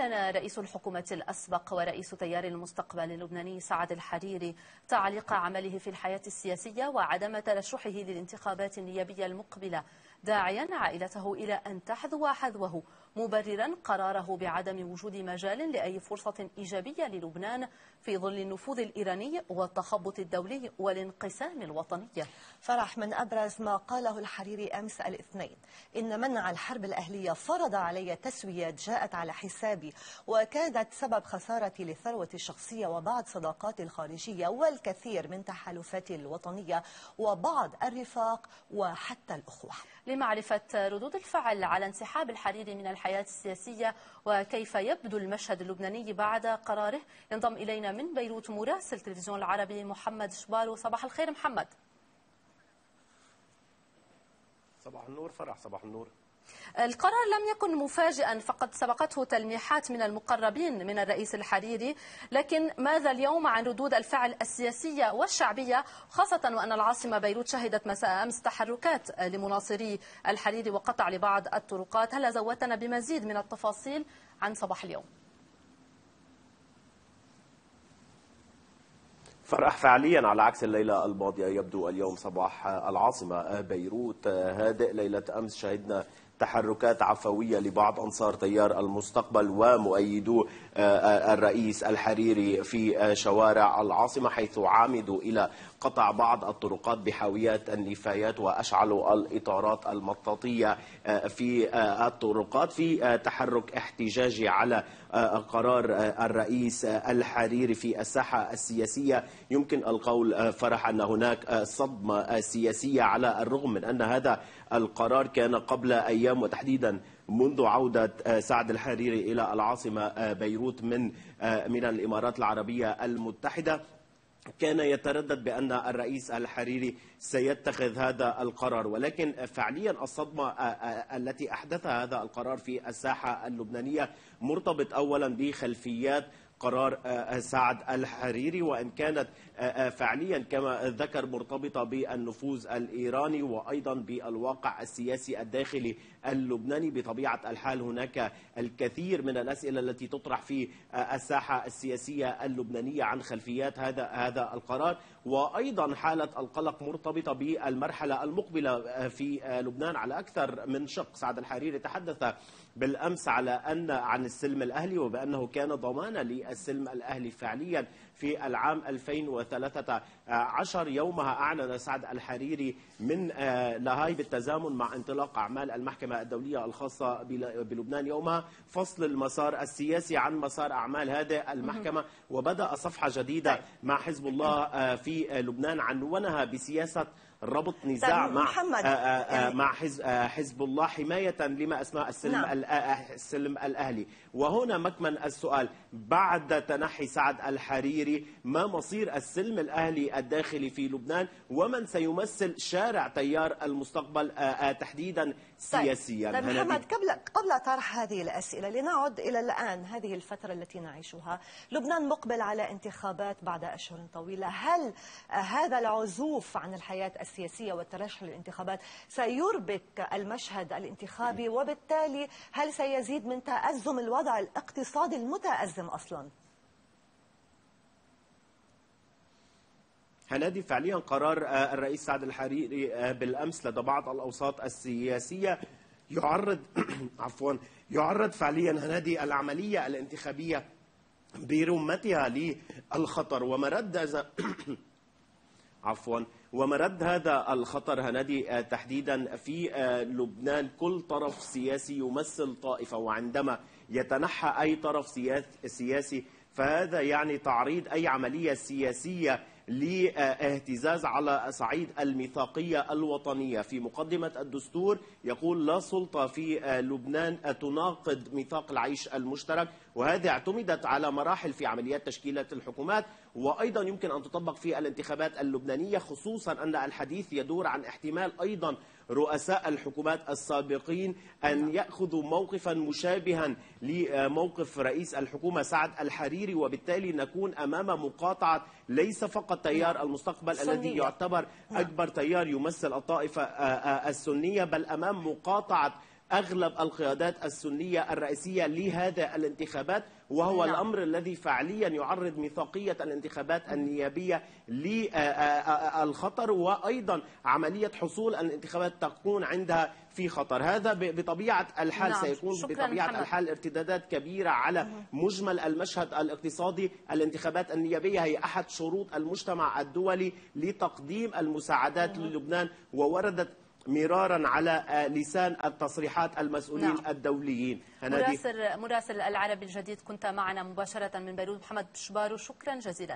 أعلن رئيس الحكومة الأسبق ورئيس تيار المستقبل اللبناني سعد الحريري تعليق عمله في الحياة السياسية وعدم ترشحه للانتخابات النيابية المقبلة، داعيا عائلته إلى أن تحذو حذوه، مبررا قراره بعدم وجود مجال لأي فرصة إيجابية للبنان في ظل النفوذ الإيراني والتخبط الدولي والانقسام الوطني. فرح، من أبرز ما قاله الحريري أمس الاثنين: إن منع الحرب الأهلية فرض علي تسويات جاءت على حسابي وكادت سبب خسارتي لثروتي الشخصية وبعض صداقاتي الخارجية والكثير من تحالفاتي الوطنية وبعض الرفاق وحتى الأخوة. لمعرفة ردود الفعل على انسحاب الحريري من الحياة السياسية وكيف يبدو المشهد اللبناني بعد قراره، ينضم إلينا من بيروت مراسل التلفزيون العربي محمد شبارو. صباح الخير محمد. صباح النور فرح، صباح النور. القرار لم يكن مفاجئا، فقد سبقته تلميحات من المقربين من الرئيس الحريري، لكن ماذا اليوم عن ردود الفعل السياسية والشعبية، خاصة وأن العاصمة بيروت شهدت مساء أمس تحركات لمناصري الحريري وقطع لبعض الطرقات؟ هل زودتنا بمزيد من التفاصيل عن صباح اليوم؟ فرح، فعليا على عكس الليلة الماضية يبدو اليوم صباح العاصمة بيروت هادئ. ليلة أمس شهدنا تحركات عفوية لبعض أنصار تيار المستقبل ومؤيدو الرئيس الحريري في شوارع العاصمة، حيث عامدوا إلى قطع بعض الطرقات بحاويات النفايات وأشعلوا الإطارات المطاطية في الطرقات في تحرك احتجاجي على قرار الرئيس الحريري في الساحة السياسية. يمكن القول فرح أن هناك صدمة سياسية، على الرغم من أن هذا القرار كان قبل أيام، وتحديدا منذ عودة سعد الحريري إلى العاصمة بيروت من الإمارات العربية المتحدة، كان يتردد بأن الرئيس الحريري سيتخذ هذا القرار. ولكن فعليا الصدمة التي أحدثها هذا القرار في الساحة اللبنانية مرتبط أولا بخلفيات قرار سعد الحريري، وإن كانت فعليا كما ذكر مرتبطة بالنفوذ الإيراني وأيضا بالواقع السياسي الداخلي اللبناني. بطبيعة الحال هناك الكثير من الأسئلة التي تطرح في الساحة السياسية اللبنانية عن خلفيات هذا القرار، وأيضا حالة القلق مرتبطة بالمرحلة المقبلة في لبنان على أكثر من شق. سعد الحريري تحدث بالأمس عن السلم الأهلي، وبأنه كان ضمانا للسلم الأهلي فعليا في العام 2013. يومها أعلن سعد الحريري من لاهاي بالتزامن مع انطلاق أعمال المحكمة الدولية الخاصة بلبنان يومها فصل المسار السياسي عن مسار أعمال هذه المحكمة، وبدأ صفحة جديدة مع حزب الله في لبنان عنونها بسياسة ربط نزاع مع حزب الله حماية لما أسماه السلم الأهلي. وهنا مكمن السؤال: بعد تنحي سعد الحريري، ما مصير السلم الأهلي الداخلي في لبنان، ومن سيمثل شارع تيار المستقبل تحديدا سياسيا؟ محمد، قبل طرح هذه الأسئلة لنعد إلى الآن، هذه الفترة التي نعيشها، لبنان مقبل على انتخابات بعد أشهر طويلة. هل هذا العزوف عن الحياة السياسية والترشح للانتخابات سيربك المشهد الانتخابي، وبالتالي هل سيزيد من تأزم الوضع الاقتصادي المتأزم أصلا؟ هنادي، فعليا قرار الرئيس سعد الحريري بالأمس لدى بعض الأوساط السياسية يعرض فعليا هنادي العملية الانتخابية برمتها للخطر. ومرد هذا الخطر هنادي تحديدا في لبنان كل طرف سياسي يمثل طائفة، وعندما يتنحى أي طرف سياسي فهذا يعني تعريض أي عملية سياسية لاهتزاز على صعيد الميثاقية الوطنية. في مقدمة الدستور يقول: لا سلطة في لبنان تناقض ميثاق العيش المشترك، وهذه اعتمدت على مراحل في عمليات تشكيلة الحكومات، وأيضا يمكن أن تطبق في الانتخابات اللبنانية، خصوصا أن الحديث يدور عن احتمال أيضا رؤساء الحكومات السابقين أن يأخذوا موقفا مشابها لموقف رئيس الحكومة سعد الحريري، وبالتالي نكون أمام مقاطعة ليس فقط تيار المستقبل الذي يعتبر أكبر تيار يمثل الطائفة السنية، بل أمام مقاطعة أغلب القيادات السنية الرئيسية لهذا الانتخابات، وهو الأمر الذي فعليا يعرض ميثاقية الانتخابات النيابية للخطر، وأيضا عملية حصول الانتخابات تكون عندها في خطر. هذا بطبيعة الحال سيكون بطبيعة الحال ارتدادات كبيرة على مجمل المشهد الاقتصادي. الانتخابات النيابية هي أحد شروط المجتمع الدولي لتقديم المساعدات للبنان، ووردت مرارا على لسان التصريحات المسؤولين الدوليين. مراسل العربي الجديد كنت معنا مباشرة من بيروت محمد شبارو، شكرا جزيلا.